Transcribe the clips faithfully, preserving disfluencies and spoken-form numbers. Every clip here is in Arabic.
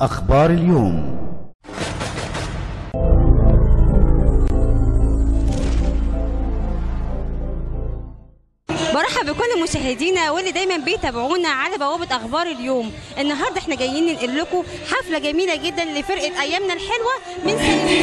أخبار اليوم. مرحبا بكل مشاهدينا واللي دايما بيتابعونا على بوابه اخبار اليوم. النهارده احنا جايين ننقل لكم حفله جميله جدا لفرقه ايامنا الحلوه من سنة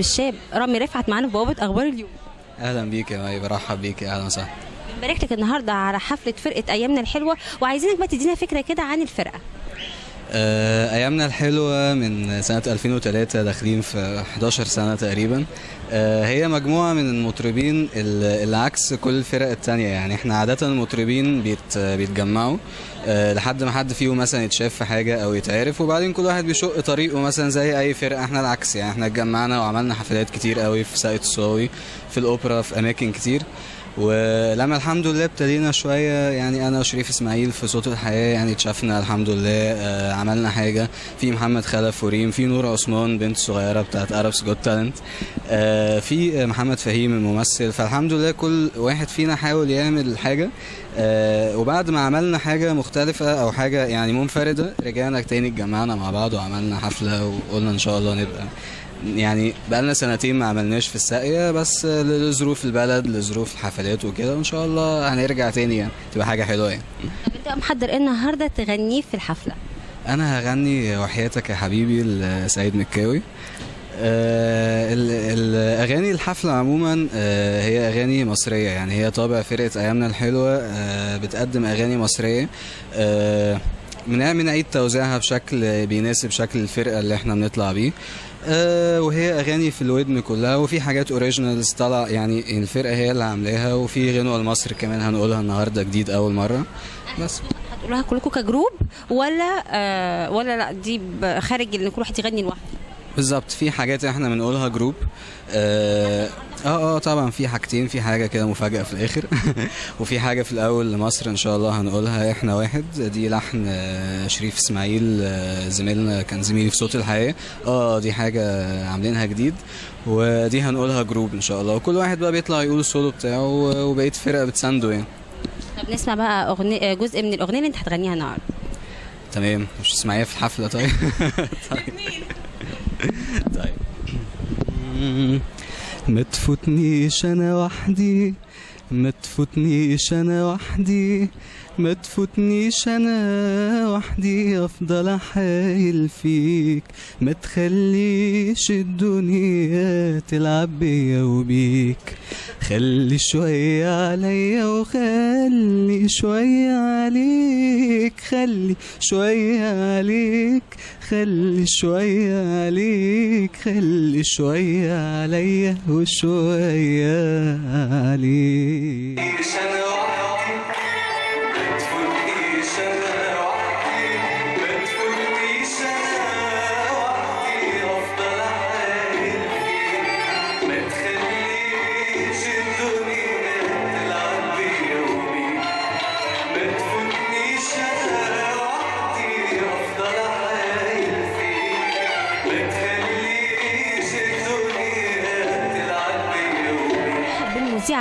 الشاب رامي رفعت معانا في بوابه اخبار اليوم. اهلا بيك يا مي، برحب بيك، اهلا وسهلا. بنبارك لك النهارده على حفله فرقه ايامنا الحلوه، وعايزينك بقى تدينا فكره كده عن الفرقه. آه، ايامنا الحلوه من سنه ألفين وثلاثة داخلين في إحدى عشرة سنه تقريبا. آه، هي مجموعه من المطربين اللي عكس كل الفرق الثانيه، يعني احنا عاده المطربين بيت بيتجمعوا آه لحد ما حد فيهم مثلا يتشاف في حاجه او يتعرف، وبعدين كل واحد بيشق طريقه مثلا زي اي فرقه. احنا العكس، يعني احنا اتجمعنا وعملنا حفلات كتير قوي في ساقية الصاوي، في الاوبرا، في اماكن كتير، ولما الحمد لله ابتدينا شويه، يعني انا وشريف اسماعيل في صوت الحياه يعني اتشافنا الحمد لله، آه عملنا حاجه في محمد خلاف وريم، في نور عثمان بنت صغيره بتاعت Arab's Got Talent، آه في محمد فهيم الممثل. فالحمد لله كل واحد فينا حاول يعمل حاجه، آه وبعد ما عملنا حاجه مختلفه او حاجه يعني منفرده رجعنا تاني اتجمعنا مع بعض وعملنا حفله، وقلنا ان شاء الله نبقى، يعني بقالنا سنتين ما عملناش في الساقيه بس لظروف البلد، لظروف الحفلات وكده، وان شاء الله هنرجع تاني يعني تبقى حاجه حلوه يعني. طب انت محضر ايه النهارده تغنيه في الحفله؟ انا هغني وحياتك يا حبيبي لسعيد مكاوي. آه الاغاني الحفله عموما آه هي اغاني مصريه، يعني هي طابع فرقه ايامنا الحلوه، آه بتقدم اغاني مصريه، آه من نعيد توزيعها بشكل بيناسب شكل الفرقه اللي احنا بنطلع بيه، آه وهي اغاني في الودن كلها، وفي حاجات اوريجينالز طالعه يعني الفرقه هي اللي عاملاها، وفي غنوه لمصر كمان هنقولها النهارده جديد اول مره. بس هتقولوها كلكم كجروب ولا آه ولا لا دي خارج ان كل واحد يغني لوحده؟ بالظبط، في حاجات احنا بنقولها جروب. اه اه طبعا في حاجتين، في حاجه كده مفاجاه في الاخر وفي حاجه في الاول لمصر ان شاء الله هنقولها احنا واحد، دي لحن شريف اسماعيل زميلنا، كان زميلي في صوت الحياه. اه دي حاجه عاملينها جديد ودي هنقولها جروب ان شاء الله، وكل واحد بقى بيطلع يقول السولو بتاعه وبقيه فرقه بتسانده يعني. طب نسمع بقى اغنيه، جزء من الاغنيه اللي انت هتغنيها النهارده. تمام، مش تسمعيها في الحفله؟ طيب طيب طيب ما تفوتنيش انا وحدي، ما تفوتنيش انا وحدي، ما تفوتنيش انا وحدي، افضل احايل فيك، ما تخليش الدنيا تلعب بيا وبيك، خلي شويه عليا وخلي شويه عليك، خلي شويه عليك، خلي شوية عليك، خلي شوية عليا وشوية عليك.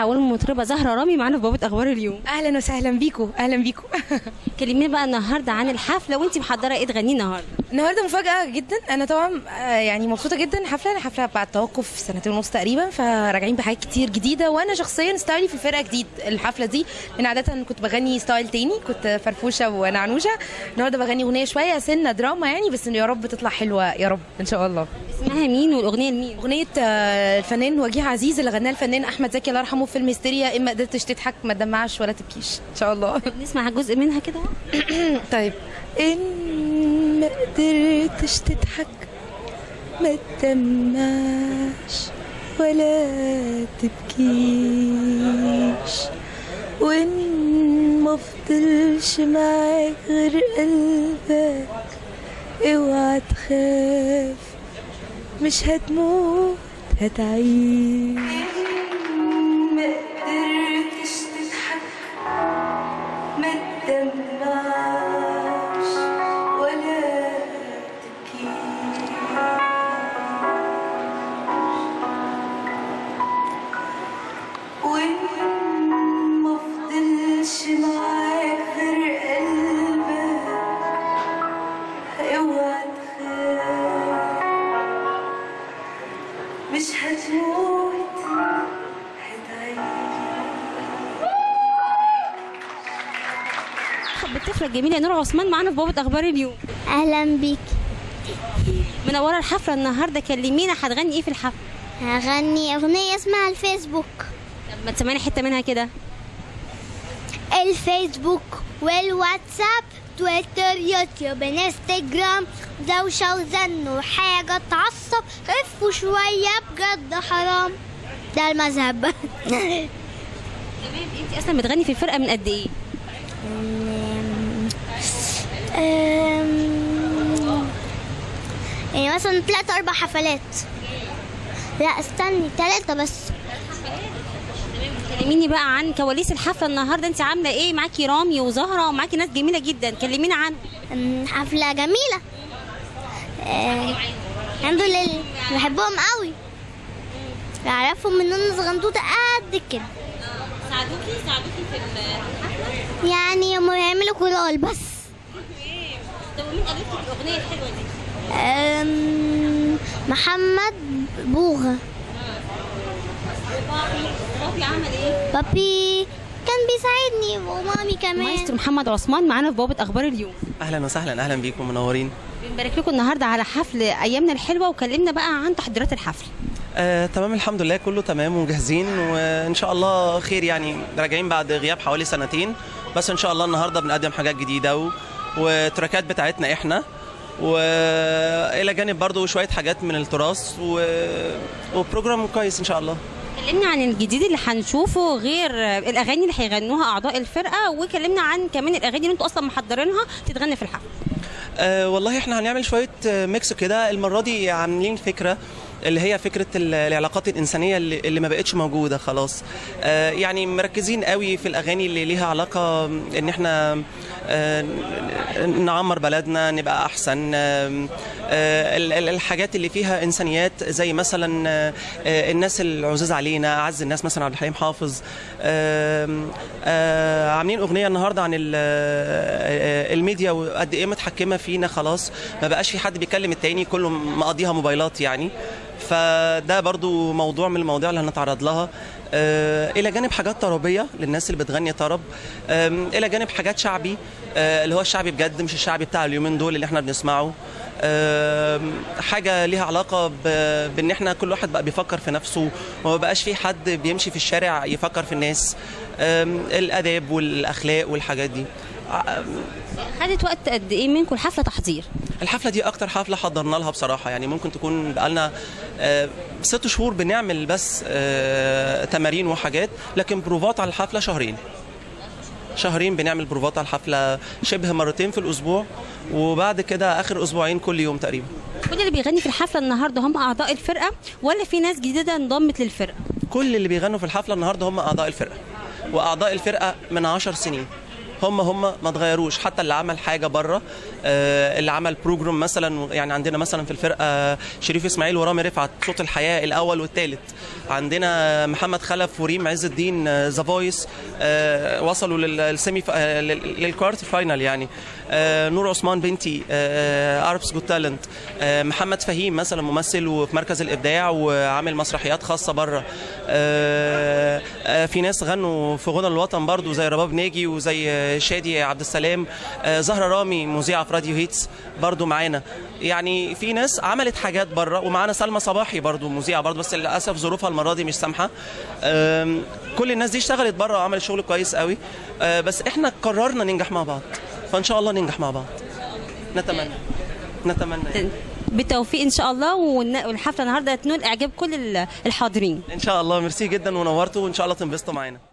والمطربه زهره رامي معانا في بابة اخبار اليوم. اهلا وسهلا بيكم. اهلا بيكم. كلمينا بقى النهارده عن الحفله، وانت محضره ايه تغنيه النهارده؟ النهارده مفاجاه جدا، انا طبعا يعني مبسوطه جدا. حفله حفله بعد توقف سنتين ونص تقريبا، فراجعين بحاجات كتير جديده، وانا شخصيا ستايلي في الفرقه جديد الحفله دي، لان عاده كنت بغني ستايل تاني، كنت فرفوشه ونعنوشه. النهارده بغني اغنيه شويه سنه دراما يعني، بس يا رب تطلع حلوه يا رب ان شاء الله. اسمها مين والاغنيه لمين؟ اغنيه الفنان وجيه عزيز اللي غناها الفنان احمد زكي الله يرحمه في فيلم هستيريا، اما قدرتش تضحك ما تدمعش ولا تبكيش ان شاء الله. نسمع جزء منها كده. طيب. ان ما قدرتش تضحك ما تدمعش ولا تبكيش، وان ما فضلش معاك غير قلبك اوعى تخاف مش هتموت هتعيش. الطفله الجميله نور عثمان معانا في بابة اخبار اليوم. اهلا بيك. منوره الحفله النهارده، كلمينا هتغني ايه في الحفله؟ هغني اغنيه اسمها الفيسبوك. طب ما تسمعيني حته منها كده. الفيسبوك والواتساب تويتر يوتيوب انستجرام دوشه وزن وحاجه تعصب، خفوا شويه بجد حرام ده المذهب. تمام. انت اصلا بتغني في الفرقه من قد ايه؟ أم... يعني مثلا ثلاثة أربع حفلات. لا استني ثلاثة بس. كلميني بقى عن كواليس الحفلة النهاردة، أنت عاملة إيه؟ معاكي رامي وزهرة ومعاكي ناس جميلة جدا، كلمينا عنهم. حفلة جميلة. أه... الحمد لله بحبهم قوي. أعرفهم من أنا صغنطوطة قد كده. ساعدوكي ساعدوكي في الحفلة؟ يعني هم بيعملوا كورال بس. طب ومين قابلتي في الاغنيه الحلوه دي؟ امم محمد بوغا. بابي عمل ايه؟ بابي كان بيساعدني ومامي كمان. مايسترو محمد عثمان معانا في بوابه اخبار اليوم. اهلا وسهلا. اهلا بيكم منورين. بنبارك لكم النهارده على حفل ايامنا الحلوه، وكلمنا بقى عن تحضيرات الحفل. آه، تمام الحمد لله كله تمام وجاهزين وان شاء الله خير، يعني راجعين بعد غياب حوالي سنتين، بس ان شاء الله النهارده بنقدم حاجات جديده و وتراكات بتاعتنا احنا، والى جانب برضو شويه حاجات من التراث و... وبروجرام كويس ان شاء الله. كلمنا عن الجديد اللي هنشوفه غير الاغاني اللي هيغنوها اعضاء الفرقه، وكلمنا عن كمان الاغاني اللي انتوا اصلا محضرينها تتغنى في الحفل. أه والله احنا هنعمل شويه ميكس كده، المره دي عاملين فكره اللي هي فكره العلاقات الانسانيه اللي ما بقتش موجوده خلاص. آه يعني مركزين قوي في الاغاني اللي ليها علاقه ان احنا آه نعمر بلدنا نبقى احسن، آه الحاجات اللي فيها انسانيات زي مثلا آه الناس العزاز علينا، اعز الناس مثلا عبد الحليم حافظ. آه آه عاملين اغنيه النهارده عن الميديا وقد ايه متحكمه فينا خلاص، ما بقاش في حد بيكلم التاني، كله مقضيها موبايلات يعني، فده برضو موضوع من المواضيع اللي هنتعرض لها. آه الى جانب حاجات طربيه للناس اللي بتغني طرب، آه الى جانب حاجات شعبي، آه اللي هو الشعبي بجد مش الشعبي بتاع اليومين دول اللي احنا بنسمعه، آه حاجه ليها علاقه بان احنا كل واحد بقى بيفكر في نفسه وما بقاش في حد بيمشي في الشارع يفكر في الناس، آه الاداب والاخلاق والحاجات دي. خدت وقت قد ايه منكم الحفله تحضير؟ الحفله دي اكتر حفله حضرنا لها بصراحه، يعني ممكن تكون بقالنا آه ست شهور بنعمل بس آه تمارين وحاجات، لكن بروفات على الحفله شهرين شهرين بنعمل بروفات على الحفله شبه مرتين في الاسبوع، وبعد كده اخر اسبوعين كل يوم تقريبا. كل اللي بيغني في الحفله النهارده هم اعضاء الفرقه ولا في ناس جديده انضمت للفرقه؟ كل اللي بيغنوا في الحفله النهارده هم اعضاء الفرقه، واعضاء الفرقه من عشر سنين هم هم ما اتغيروش، حتى اللي عمل حاجه بره آه اللي عمل بروجرام مثلا، يعني عندنا مثلا في الفرقه شريف اسماعيل ورامي رفعت صوت الحياه الاول والثالث، عندنا محمد خلاف وريم عز الدين ذا آه فويس آه وصلوا للسيمي آه للكوارتر فاينل، يعني آه نور عثمان بنتي آه Arab's Got Talent، آه محمد فهيم مثلا ممثل وفي مركز الابداع وعامل مسرحيات خاصه بره، آه آه في ناس غنوا في غنى الوطن برضو زي رباب ناجي وزي شادي عبد السلام، آه زهرة رامي مذيعة في راديو هيتس برضو معانا، يعني في ناس عملت حاجات بره، ومعانا سلمى صباحي برضو مذيعة برضو بس للأسف ظروفها المرة دي مش سامحة. آه كل الناس دي اشتغلت بره وعملت شغل كويس قوي، آه بس احنا قررنا ننجح مع بعض، فإن شاء الله ننجح مع بعض، نتمنى نتمنى يعني. بالتوفيق ان شاء الله، والحفله النهارده هتنول اعجاب كل الحاضرين ان شاء الله. ميرسي جدا ونورتوا، وان شاء الله تنبسطوا معانا.